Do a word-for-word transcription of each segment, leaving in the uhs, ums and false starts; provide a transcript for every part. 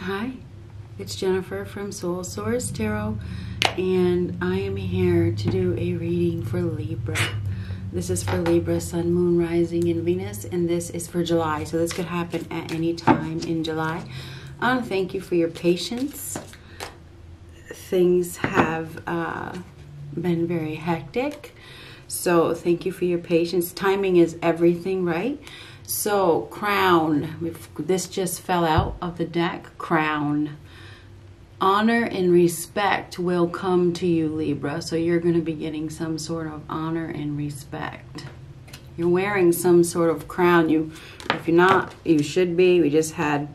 Hi, it's Jennifer from Soul Source Tarot, and I am here to do a reading for Libra. This is for Libra, Sun, Moon, Rising, and Venus, and this is for July. So this could happen at any time in July. I want to thank you for your patience. Things have uh, been very hectic, so thank you for your patience. Timing is everything, right? So, crown. We've, this just fell out of the deck. Crown. Honor and respect will come to you, Libra. So you're going to be getting some sort of honor and respect. You're wearing some sort of crown. You, if you're not, you should be. We just had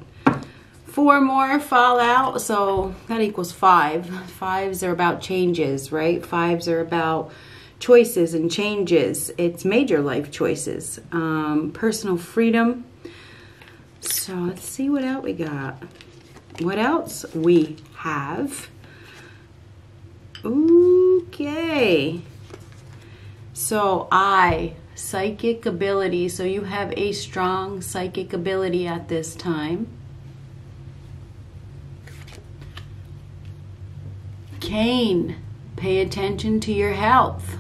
four more fall out, so that equals five. Fives are about changes, right? Fives are about choices and changes. It's major life choices, um, personal freedom. So let's see what else we got. What else we have? Okay. So I, psychic ability. So you have a strong psychic ability at this time. Cane, pay attention to your health.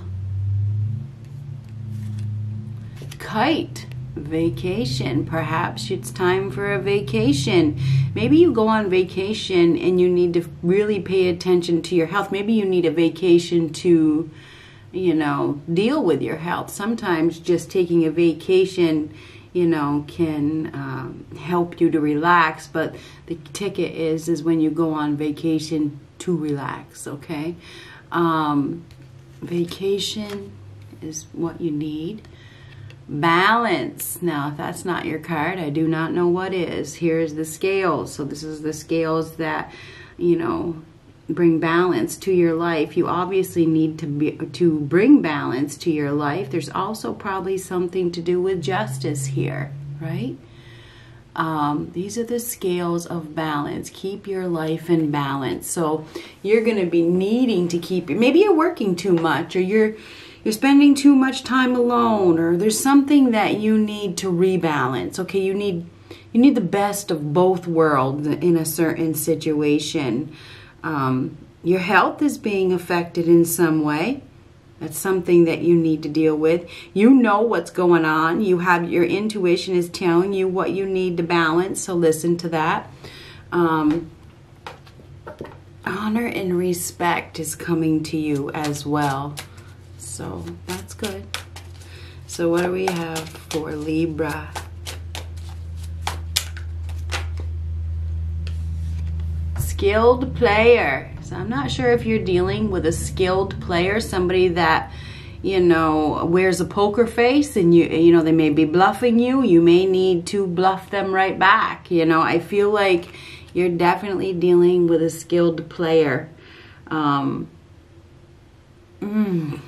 Kite, vacation. Perhaps it's time for a vacation. Maybe you go on vacation and you need to really pay attention to your health. Maybe you need a vacation to, you know, deal with your health. Sometimes just taking a vacation, you know, can um, help you to relax. But the ticket is, is when you go on vacation to relax, okay? Um, vacation is what you need. Balance. Now, if that's not your card, I do not know what is. Here's the scales. So this is the scales that, you know, bring balance to your life. You obviously need to be, to bring balance to your life. There's also probably something to do with justice here, right? Um, these are the scales of balance. Keep your life in balance. So you're going to be needing to keep, maybe you're working too much, or you're You're spending too much time alone, or there's something that you need to rebalance. Okay, you need you need the best of both worlds in a certain situation. Um, your health is being affected in some way. That's something that you need to deal with. You know what's going on. You have your intuition is telling you what you need to balance. So listen to that. Um, honor and respect is coming to you as well. So that's good. So what do we have for Libra? Skilled player. So I'm not sure if you're dealing with a skilled player, somebody that, you know, wears a poker face, and you you know, they may be bluffing you. You may need to bluff them right back. You know, I feel like you're definitely dealing with a skilled player. Um, mm.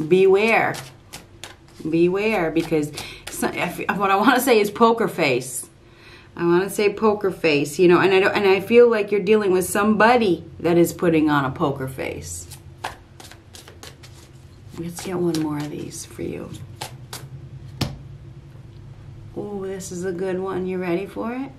Beware, beware, because some, what I want to say is poker face. I want to say poker face, you know, and I don't, and I feel like you're dealing with somebody that is putting on a poker face. Let's get one more of these for you. Oh, this is a good one. You ready for it?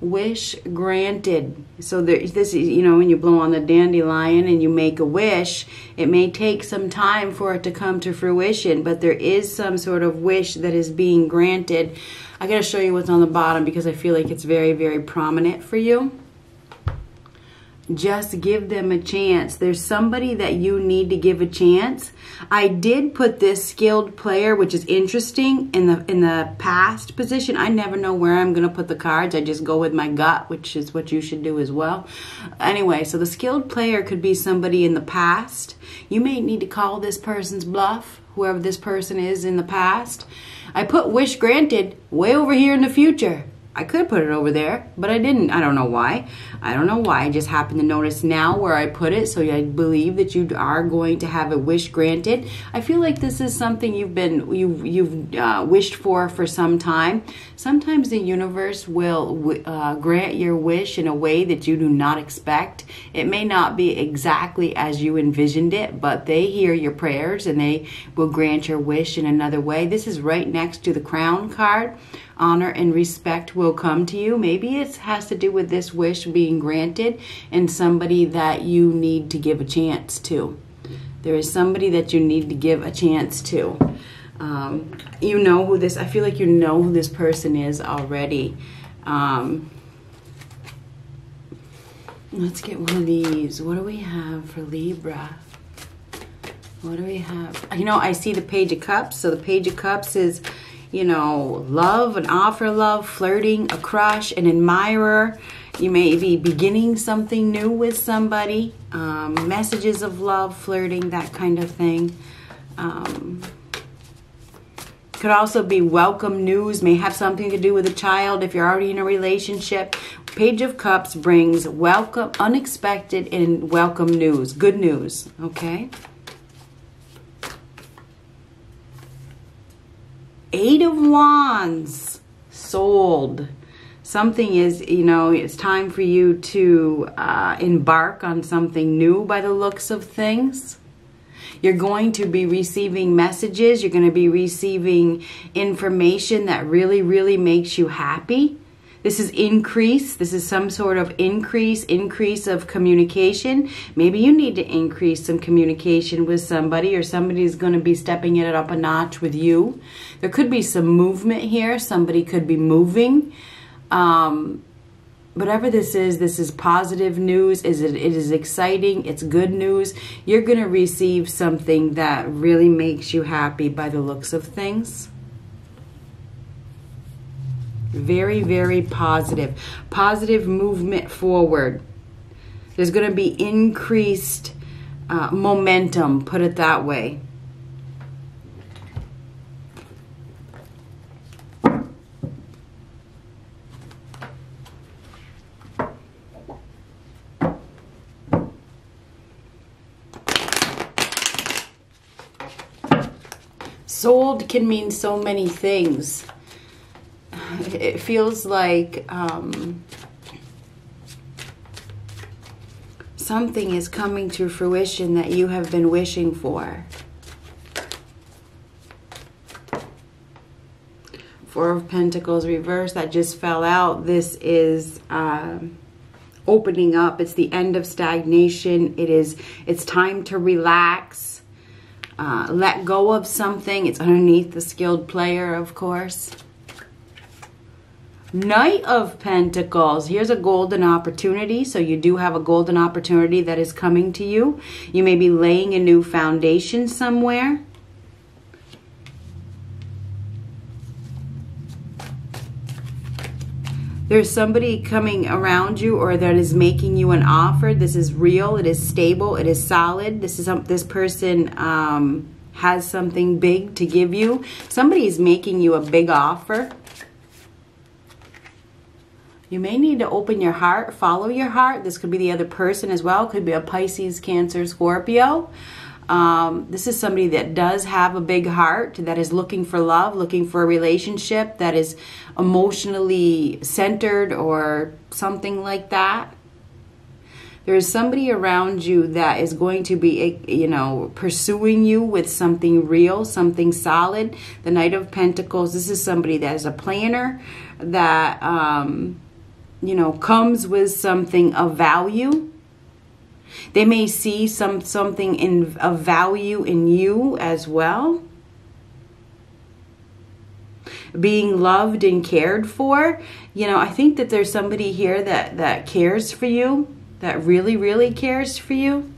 Wish granted. So there, this is, you know, when you blow on the dandelion and you make a wish, it may take some time for it to come to fruition, but there is some sort of wish that is being granted. I gotta show you what's on the bottom because I feel like it's very, very prominent for you. Just give them a chance. There's somebody that you need to give a chance. I did put this skilled player, which is interesting, in the in the past position. I never know where I'm going to put the cards. I just go with my gut, which is what you should do as well. Anyway, so the skilled player could be somebody in the past. You may need to call this person's bluff, whoever this person is in the past. I put wish granted way over here in the future. I could have put it over there, but I didn't. I don't know why. I don't know why. I just happened to notice now where I put it, so I believe that you are going to have a wish granted. I feel like this is something you've been, you've, you've uh, wished for for some time. Sometimes the universe will uh, grant your wish in a way that you do not expect. It may not be exactly as you envisioned it, but they hear your prayers and they will grant your wish in another way. This is right next to the crown card. Honor and respect will come to you. Maybe it has to do with this wish being granted and somebody that you need to give a chance to. There is somebody that you need to give a chance to. Um, you know who this, I feel like you know who this person is already. Um, let's get one of these. What do we have for Libra? What do we have? You know, I see the Page of Cups. So the Page of Cups is, you know, love, an offer, love, flirting, a crush, an admirer. You may be beginning something new with somebody. Um, messages of love, flirting, that kind of thing. Um, could also be welcome news, may have something to do with a child if you're already in a relationship. Page of Cups brings welcome, unexpected and welcome news, good news, okay? Eight of Wands, sold. Something is, you know, it's time for you to uh, embark on something new by the looks of things. You're going to be receiving messages. You're going to be receiving information that really, really makes you happy. This is increase. This is some sort of increase, increase of communication. Maybe you need to increase some communication with somebody, or somebody's going to be stepping it up a notch with you. There could be some movement here. Somebody could be moving. Um, whatever this is, this is positive news. Is it, it is exciting. It's good news. You're going to receive something that really makes you happy by the looks of things. Very, very positive. Positive movement forward. There's going to be increased uh, momentum, put it that way. Sold can mean so many things. It feels like um, something is coming to fruition that you have been wishing for. Four of Pentacles reversed, that just fell out. This is um, opening up. It's the end of stagnation. It is, it's time to relax. Uh, let go of something. It's underneath the skilled player, of course. Knight of Pentacles, here's a golden opportunity. So you do have a golden opportunity that is coming to you. You may be laying a new foundation somewhere. There's somebody coming around you or that is making you an offer. This is real, it is stable, it is solid. This is um, this person um, has something big to give you. Somebody is making you a big offer. You may need to open your heart, follow your heart. This could be the other person as well. It could be a Pisces, Cancer, Scorpio. Um, this is somebody that does have a big heart, that is looking for love, looking for a relationship, that is emotionally centered or something like that. There is somebody around you that is going to be, you know, pursuing you with something real, something solid. The Knight of Pentacles, this is somebody that is a planner, that... Um, you know, comes with something of value. They may see some something in of value in you as well. Being loved and cared for. You know, I think that there's somebody here that, that cares for you, that really, really cares for you.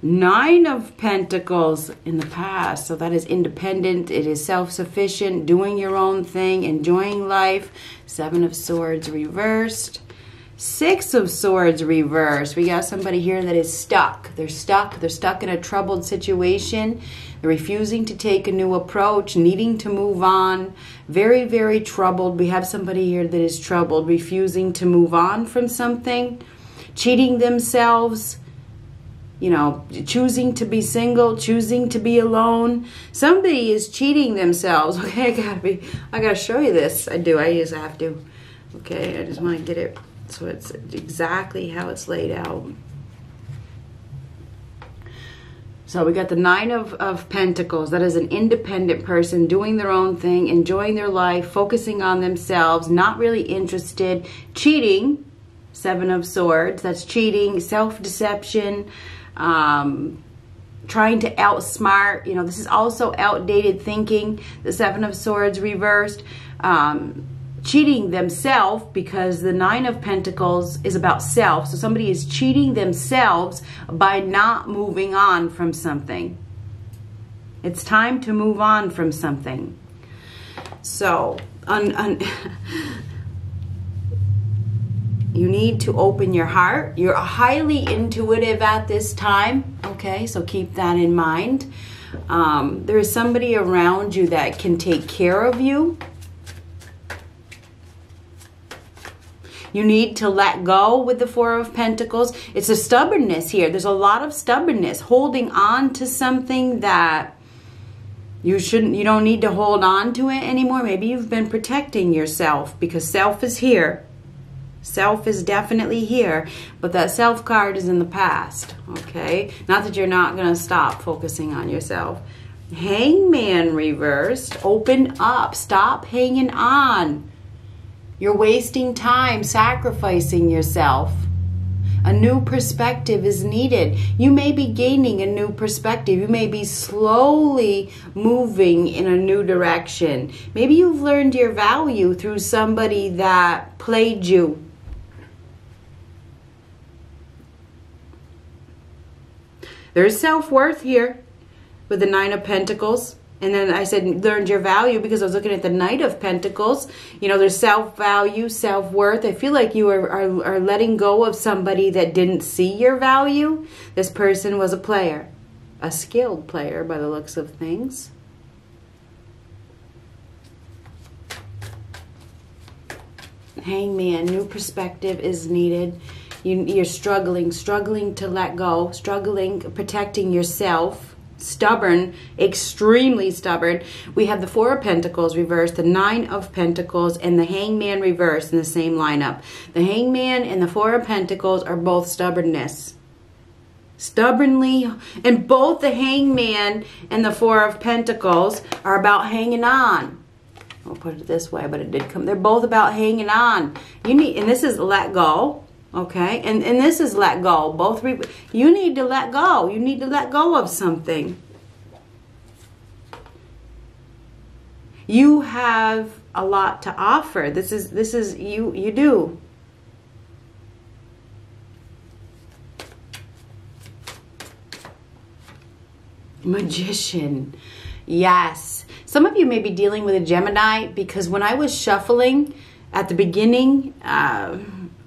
Nine of Pentacles in the past, so that is independent, it is self-sufficient, doing your own thing, enjoying life. Seven of Swords reversed. Six of Swords reversed. We got somebody here that is stuck. They're stuck. They're stuck in a troubled situation. They're refusing to take a new approach, needing to move on. Very, very troubled. We have somebody here that is troubled, refusing to move on from something, cheating themselves, you know, choosing to be single, choosing to be alone. Somebody is cheating themselves. Okay, I gotta be, I gotta show you this. I do, I just have to. Okay, I just wanna get it. So it's exactly how it's laid out. So we got the Nine of, of Pentacles. That is an independent person doing their own thing, enjoying their life, focusing on themselves, not really interested, cheating. Seven of Swords, that's cheating, self-deception, um, trying to outsmart. You know, this is also outdated thinking. The Seven of Swords reversed. Um, cheating themselves, because the Nine of Pentacles is about self. So somebody is cheating themselves by not moving on from something. It's time to move on from something. So un, un, you need to open your heart. You're highly intuitive at this time. Okay, so keep that in mind. Um, there is somebody around you that can take care of you. You need to let go with the Four of Pentacles. It's a stubbornness here. There's a lot of stubbornness, holding on to something that you shouldn't, you don't need to hold on to it anymore. Maybe you've been protecting yourself, because self is here. Self is definitely here, but that self card is in the past, okay? Not that you're not going to stop focusing on yourself. Hangman reversed. Open up. Stop hanging on. You're wasting time sacrificing yourself. A new perspective is needed. You may be gaining a new perspective. You may be slowly moving in a new direction. Maybe you've learned your value through somebody that played you. There's self-worth here with the Nine of Pentacles. And then I said, learned your value, because I was looking at the Knight of Pentacles. You know, there's self-value, self-worth. I feel like you are, are, are letting go of somebody that didn't see your value. This person was a player, a skilled player by the looks of things. Hangman, new perspective is needed. You, you're struggling, struggling to let go, struggling, protecting yourself. Stubborn, extremely stubborn. We have the Four of Pentacles reversed, the Nine of Pentacles, and the Hangman reversed in the same lineup. The Hangman and the Four of Pentacles are both stubbornness. Stubbornly, and both the Hangman and the Four of Pentacles are about hanging on. I'll put it this way, but it did come. They're both about hanging on. You need, and this is let go. Okay, and, and this is let go. Both, re you need to let go. You need to let go of something. You have a lot to offer. This is, this is, you, you do. Magician. Yes. Some of you may be dealing with a Gemini, because when I was shuffling at the beginning, uh,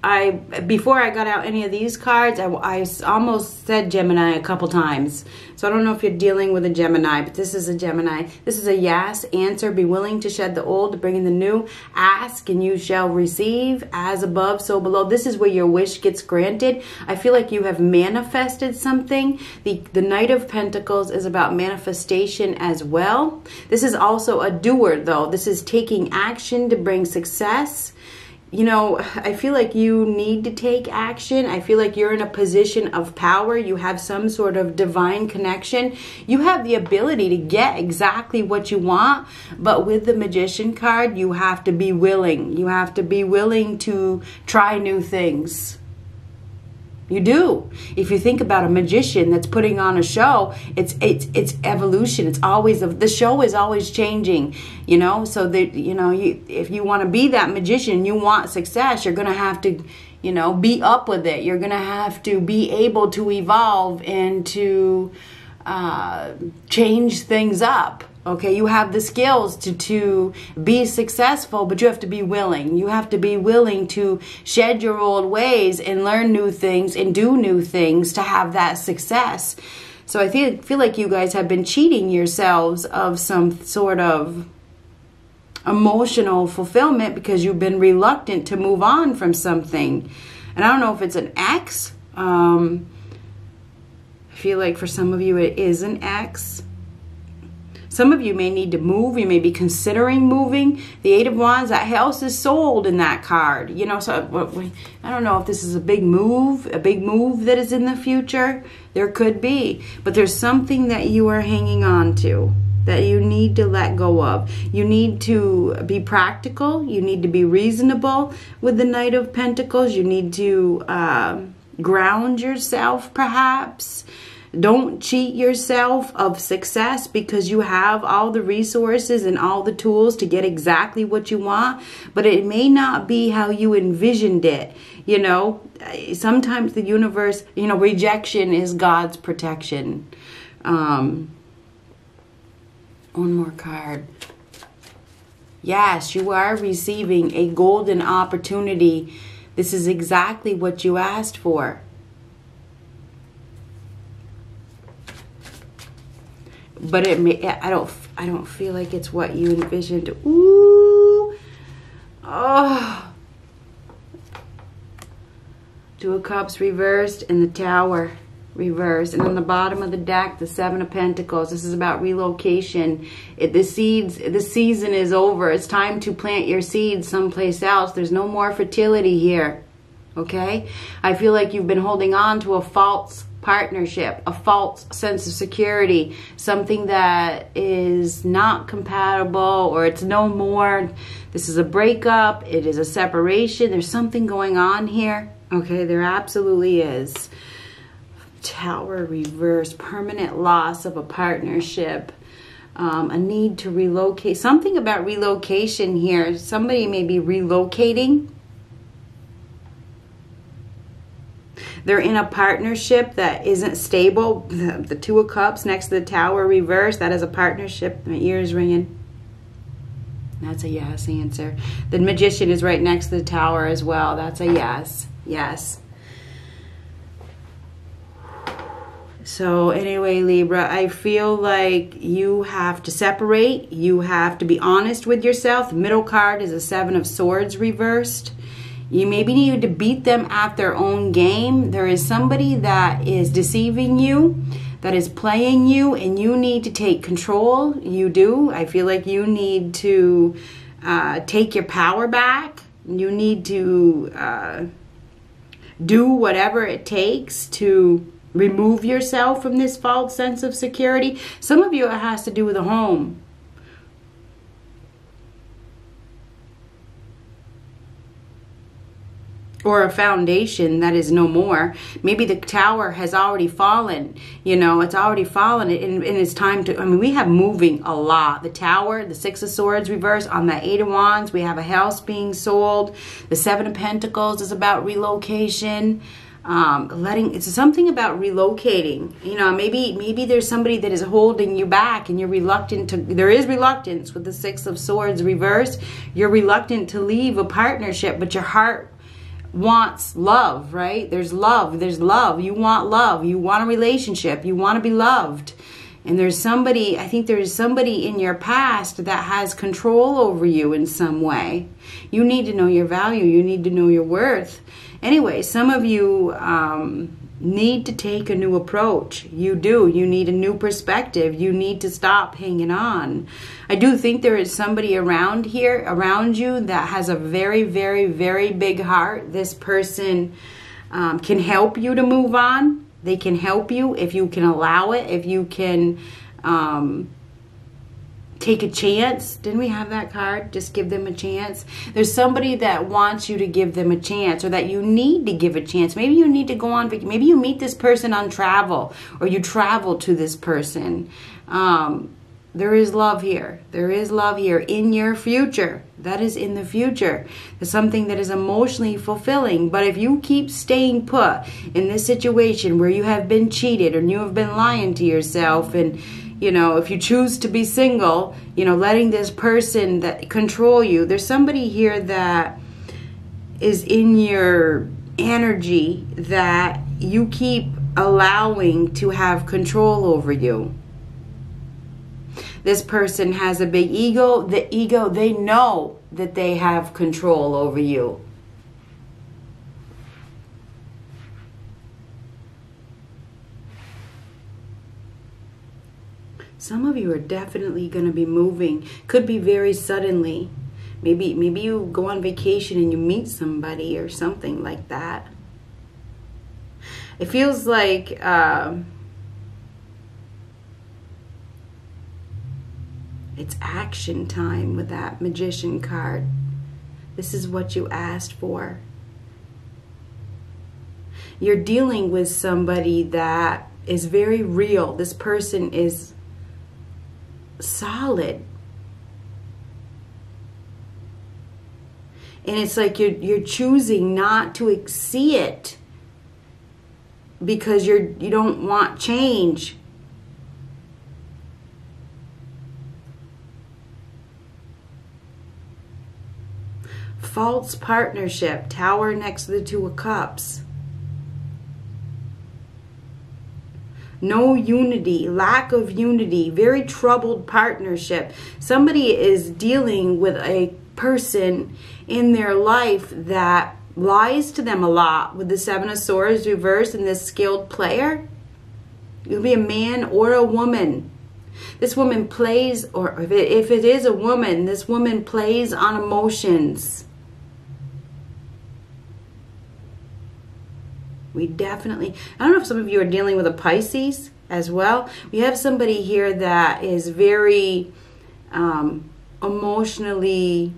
I, before I got out any of these cards, I, I almost said Gemini a couple times. So I don't know if you're dealing with a Gemini, but this is a Gemini. This is a yes answer. Be willing to shed the old, to bring in the new. Ask and you shall receive, as above, so below. This is where your wish gets granted. I feel like you have manifested something. The, the Knight of Pentacles is about manifestation as well. This is also a doer, though. This is taking action to bring success. You know, I feel like you need to take action. I feel like you're in a position of power. You have some sort of divine connection. You have the ability to get exactly what you want. But with the Magician card, you have to be willing. You have to be willing to try new things. You do. If you think about a magician that's putting on a show, it's it's it's evolution. It's always the show is always changing, you know. So that you know, you, if you want to be that magician, you want success. You're gonna have to, you know, be up with it. You're gonna have to be able to evolve and to uh, change things up. Okay, you have the skills to, to be successful, but you have to be willing. You have to be willing to shed your old ways and learn new things and do new things to have that success. So I feel, feel like you guys have been cheating yourselves of some sort of emotional fulfillment because you've been reluctant to move on from something. And I don't know if it's an ex. Um, I feel like for some of you it is an ex. Some of you may need to move. You may be considering moving. The Eight of Wands, that house is sold in that card. You know, so I don't know if this is a big move, a big move that is in the future. There could be. But there's something that you are hanging on to that you need to let go of. You need to be practical. You need to be reasonable with the Knight of Pentacles. You need to uh, ground yourself, perhaps. Don't cheat yourself of success because you have all the resources and all the tools to get exactly what you want, but it may not be how you envisioned it. You know, sometimes the universe, you know, rejection is God's protection. Um, one more card. Yes, you are receiving a golden opportunity. This is exactly what you asked for. But it may, I don't, I don't feel like it's what you envisioned. Ooh. Oh. Two of Cups reversed and the Tower reversed. And on the bottom of the deck, the Seven of Pentacles. This is about relocation. It, the seeds, the season is over. It's time to plant your seeds someplace else. There's no more fertility here. Okay? I feel like you've been holding on to a false partnership, a false sense of security, something that is not compatible, or it's no more. This is a breakup. It is a separation. There's something going on here. Okay, there absolutely is. Tower reverse, permanent loss of a partnership, um, a need to relocate. Something about relocation here. Somebody may be relocating. They're in a partnership that isn't stable. The Two of Cups next to the Tower reverse. That is a partnership. My ear's ringing. That's a yes answer. The Magician is right next to the Tower as well. That's a yes. Yes. So anyway, Libra, I feel like you have to separate. You have to be honest with yourself. The middle card is the Seven of Swords reversed. You maybe need to beat them at their own game. There is somebody that is deceiving you, that is playing you, and you need to take control. You do. I feel like you need to uh, take your power back. You need to uh, do whatever it takes to remove yourself from this false sense of security. Some of you, it has to do with a home. Or a foundation that is no more. Maybe the Tower has already fallen. You know, it's already fallen. And, and it's time to, I mean, we have moving a lot. The Tower, the Six of Swords reverse. On the Eight of Wands, we have a house being sold. The Seven of Pentacles is about relocation. Um, letting, it's something about relocating. You know, maybe, maybe there's somebody that is holding you back and you're reluctant to, there is reluctance with the Six of Swords reverse. You're reluctant to leave a partnership, but your heart wants love, right? There's love. There's love. You want love. You want a relationship. You want to be loved. And there's somebody, I think there is somebody in your past that has control over you in some way. You need to know your value. You need to know your worth. Anyway, some of you um, need to take a new approach. You do. You need a new perspective. You need to stop hanging on. I do think there is somebody around here, around you, that has a very, very, very big heart. This person um, can help you to move on. They can help you if you can allow it, if you can um, take a chance. Didn't we have that card? Just give them a chance. There's somebody that wants you to give them a chance, or that you need to give a chance. Maybe you need to go on, maybe you meet this person on travel, or you travel to this person. Um, there is love here. There is love here in your future. That is in the future. It's something that is emotionally fulfilling. But if you keep staying put in this situation where you have been cheated and you have been lying to yourself and you know, if you choose to be single, you know, letting this person that control you. There's somebody here that is in your energy that you keep allowing to have control over you. This person has a big ego. The ego, they know that they have control over you. Some of you are definitely going to be moving. Could be very suddenly. Maybe, maybe you go on vacation and you meet somebody or something like that. It feels like... Uh, it's action time with that Magician card. This is what you asked for. You're dealing with somebody that is very real. This person is... solid, and it's like you're you're choosing not to exceed it because you're you don't want change. False partnership, Tower next to the Two of Cups. No unity, lack of unity, very troubled partnership. Somebody is dealing with a person in their life that lies to them a lot. With the Seven of Swords reversed and this skilled player, it'll be a man or a woman. This woman plays, or if it, if it is a woman, this woman plays on emotions. We definitely, I don't know if some of you are dealing with a Pisces as well. We have somebody here that is very um, emotionally,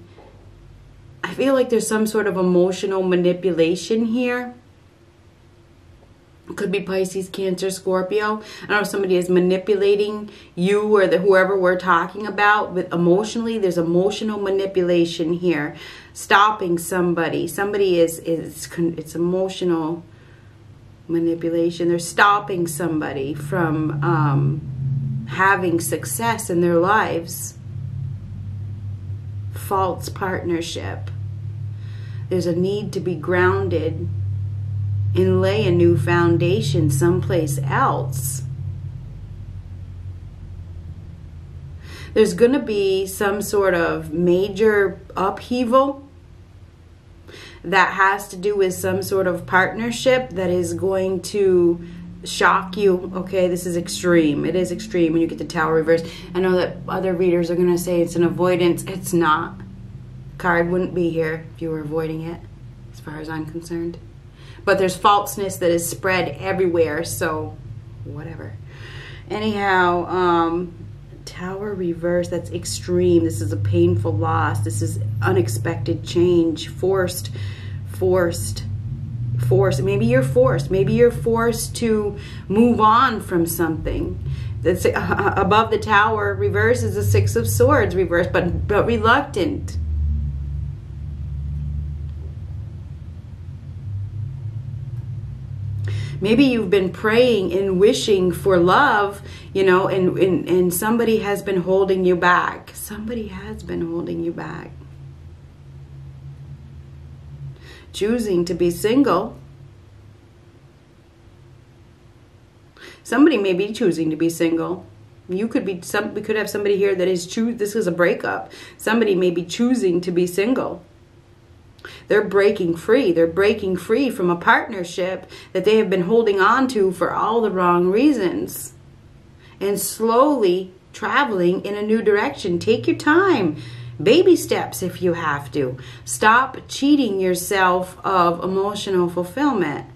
I feel like there's some sort of emotional manipulation here. It could be Pisces, Cancer, Scorpio. I don't know if somebody is manipulating you or the, whoever we're talking about. But emotionally, there's emotional manipulation here. Stopping somebody. Somebody is, is it's emotional manipulation. They're stopping somebody from um, having success in their lives. False partnership. There's a need to be grounded and lay a new foundation someplace else. There's going to be some sort of major upheaval that has to do with some sort of partnership that is going to shock you. Okay, this is extreme. It is extreme when you get the Tower reversed. I know that other readers are going to say it's an avoidance. It's not. Card wouldn't be here if you were avoiding it, as far as I'm concerned. But there's falseness that is spread everywhere, so whatever. Anyhow, um... Tower reverse, that's extreme. This is a painful loss. This is unexpected change. Forced, forced, forced. Maybe you're forced. Maybe you're forced to move on from something. That's uh, above the Tower reverse is the Six of Swords reverse, but, but reluctant. Maybe you've been praying and wishing for love, you know, and, and, and somebody has been holding you back. Somebody has been holding you back. Choosing to be single. Somebody may be choosing to be single. You could be, some, we could have somebody here that is choose, this is a breakup. Somebody may be choosing to be single. They're breaking free. They're breaking free from a partnership that they have been holding on to for all the wrong reasons. And slowly traveling in a new direction. Take your time. Baby steps if you have to. Stop cheating yourself of emotional fulfillment.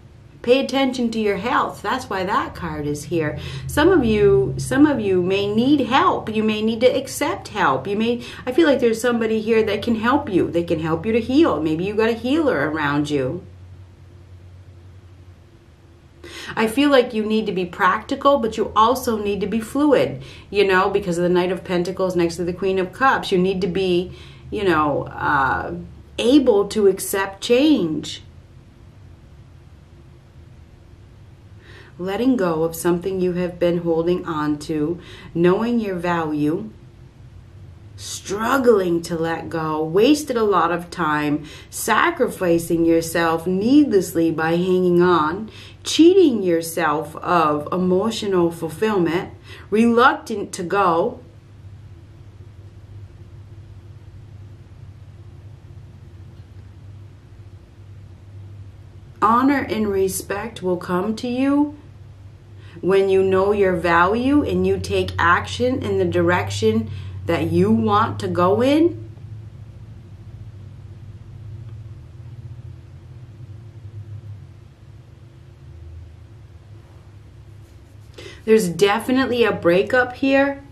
Pay attention to your health. That's why that card is here. Some of you, some of you may need help. You may need to accept help. You may, I feel like there's somebody here that can help you. They can help you to heal. Maybe you got a healer around you. I feel like you need to be practical, but you also need to be fluid, you know, because of the Knight of Pentacles next to the Queen of Cups. You need to be, you know, uh, able to accept change. letting go of something you have been holding on to, knowing your value, struggling to let go, wasted a lot of time, sacrificing yourself needlessly by hanging on, cheating yourself of emotional fulfillment, reluctant to go. Honor and respect will come to you when you know your value and you take action in the direction that you want to go in. There's definitely a breakup here.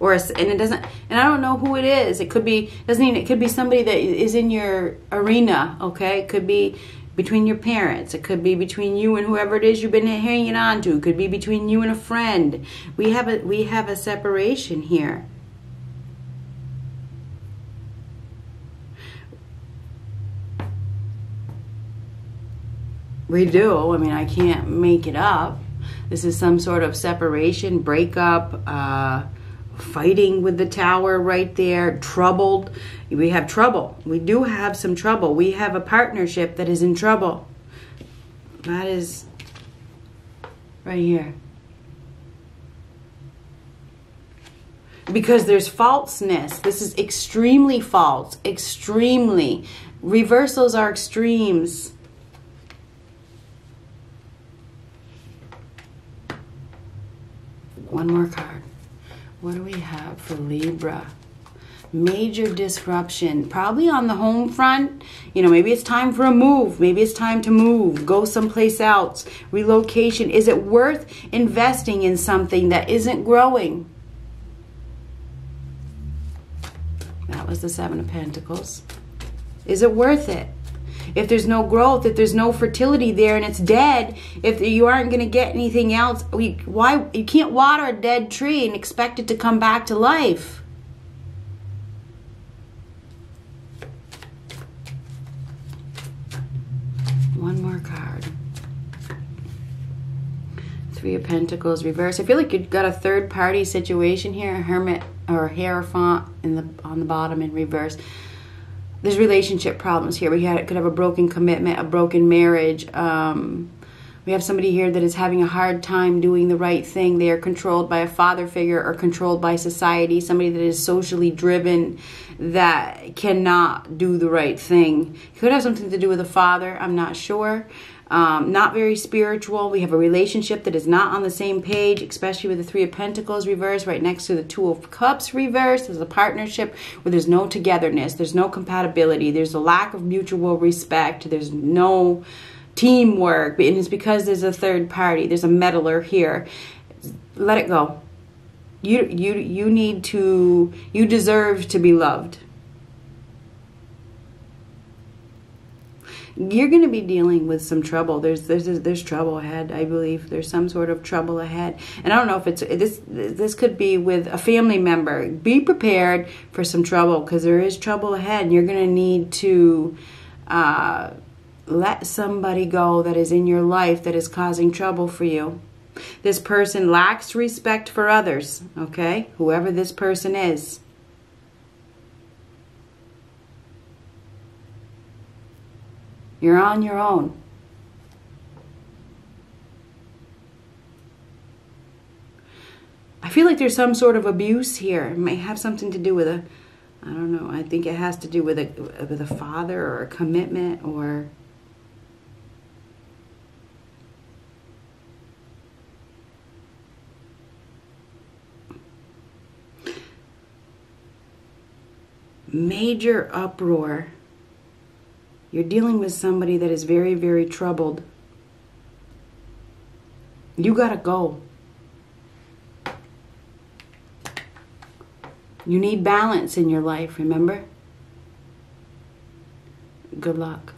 Or a, and it doesn't, and I don't know who it is. It could be doesn't even it could be somebody that is in your arena. Okay, it could be between your parents. It could be between you and whoever it is you've been hanging on to. It could be between you and a friend. We have a we have a separation here. We do. I mean, I can't make it up. This is some sort of separation, breakup. Uh, Fighting with the tower right there, troubled. We have trouble. We do have some trouble. We have a partnership that is in trouble. That is right here. Because there's falseness. This is extremely false. Extremely. Reversals are extremes. One more card. What do we have for Libra? Major disruption, probably on the home front. You know, maybe it's time for a move. Maybe it's time to move, go someplace else. Relocation. Is it worth investing in something that isn't growing? That was the Seven of Pentacles. Is it worth it? If there's no growth, if there's no fertility there and it's dead, if you aren't going to get anything else, why you can't water a dead tree and expect it to come back to life. One more card. Three of Pentacles reverse. I feel like you've got a third party situation here, a hermit or hierophant in the on the bottom in reverse. There's relationship problems here. We had, could have a broken commitment, a broken marriage. Um, we have somebody here that is having a hard time doing the right thing. They are controlled by a father figure or controlled by society, somebody that is socially driven that cannot do the right thing. Could have something to do with a father. I'm not sure. Um, not very spiritual. We have a relationship that is not on the same page, especially with the Three of Pentacles reverse, right next to the Two of Cups reverse. There's a partnership where there's no togetherness. There's no compatibility. There's a lack of mutual respect. There's no teamwork. And it's because there's a third party. There's a meddler here. Let it go. You, you, you need to, you deserve to be loved. You're going to be dealing with some trouble. There's there's there's trouble ahead. I believe there's some sort of trouble ahead, and I don't know if it's this. This could be with a family member. Be prepared for some trouble because there is trouble ahead. And you're going to need to uh, let somebody go that is in your life that is causing trouble for you. This person lacks respect for others. Okay, whoever this person is. You're on your own. I feel like there's some sort of abuse here. It might have something to do with a, I don't know, I think it has to do with a, with a father or a commitment or... Major uproar. You're dealing with somebody that is very, very troubled. You gotta go. You need balance in your life, remember? Good luck.